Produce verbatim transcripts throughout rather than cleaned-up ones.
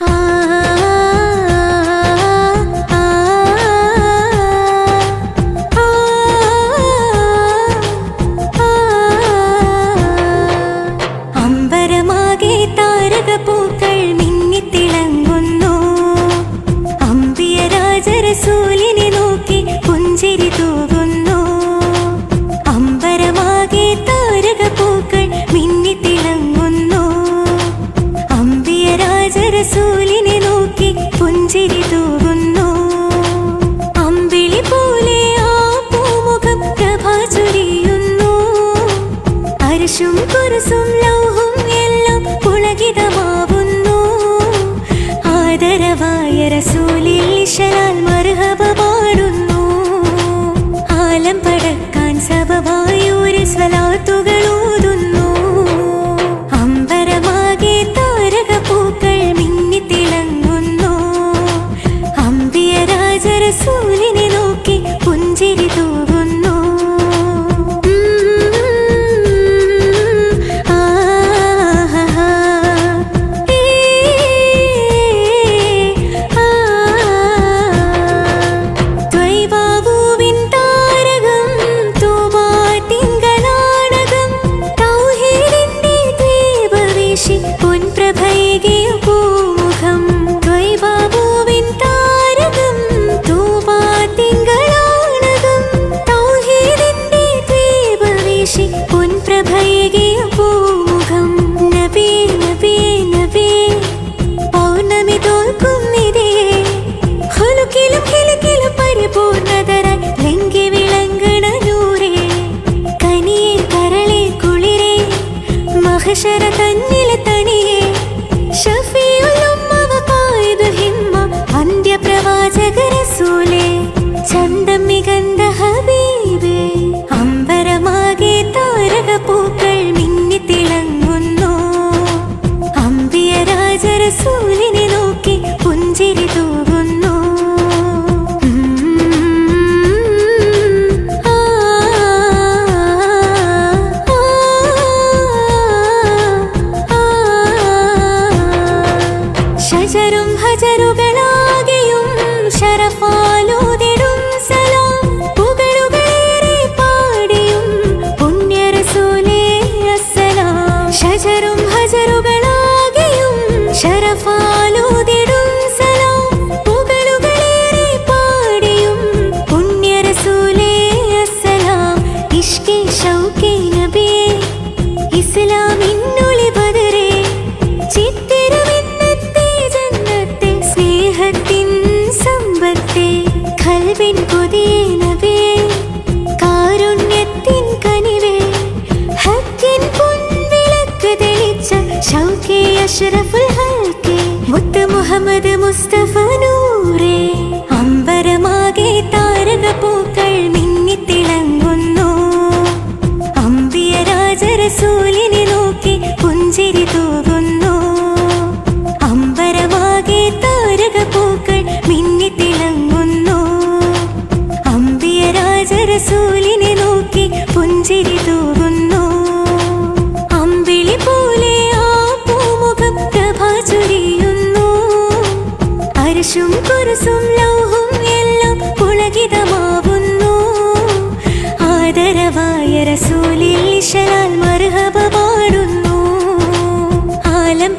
ആലം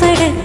പട